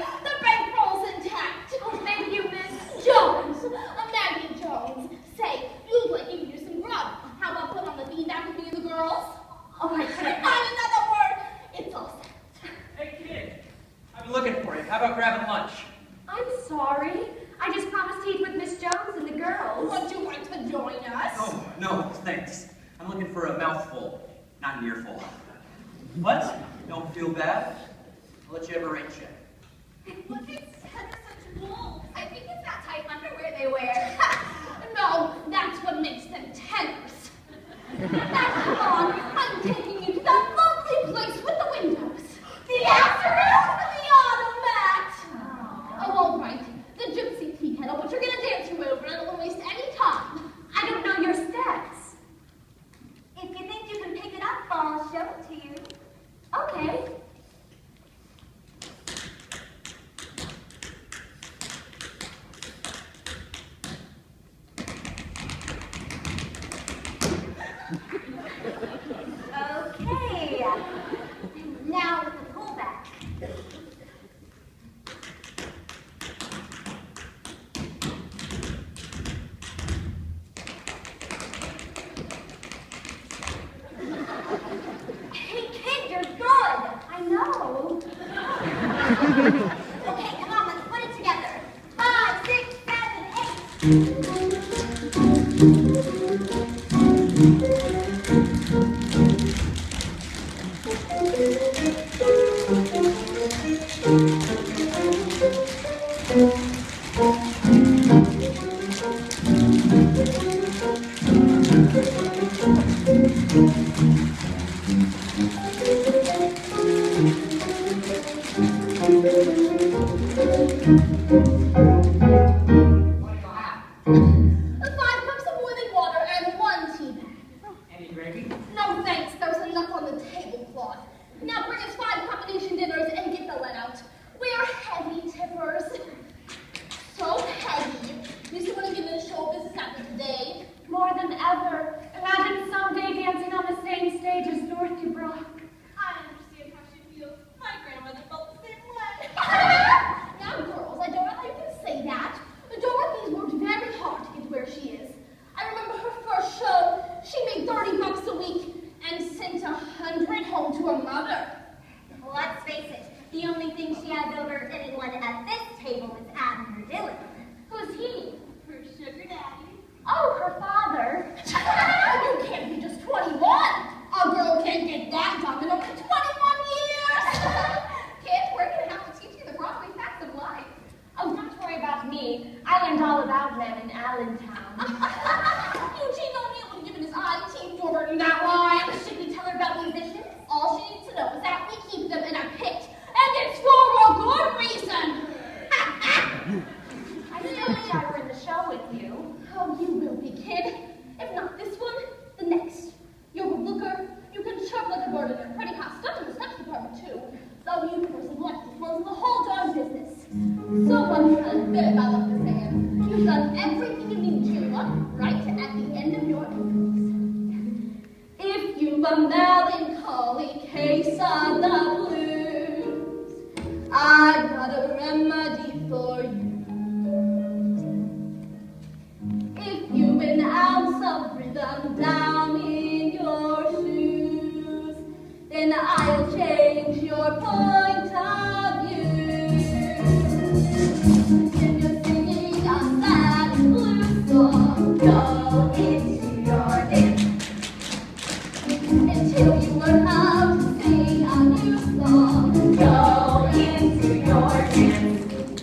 Polly. The bank rolls intact. Thank you, Miss Jones. Maggie Jones. Say, you let me use some grub. How about put on the beanbag with me and the girls? Oh, I can't. Not another word. It's all set. Hey, kid. I've been looking for you. How about grabbing lunch? I'm sorry. I just promised to eat with Miss Jones and the girls. Would you like to join us? Oh, no, thanks. I'm looking for a mouthful, not an earful. What? Don't feel bad. I'll let you have a rain check. Look at such wolves. I think it's that tight underwear they wear. No, that's what makes them tenors. That's wrong. I'm taking you to that lovely place with the windows. The asterisk and the automat. Aww. Oh, all right. The gypsy tea kettle, but you're going to dance your way over and it won't waste any time. I don't know your steps. If you think you can pick it up, I'll show it to you. Okay. Okay. Now with the pullback. Hey, kid, you're good. I know. Okay, come on, let's put it together. 5, 6, 7, 8. Go into your dance.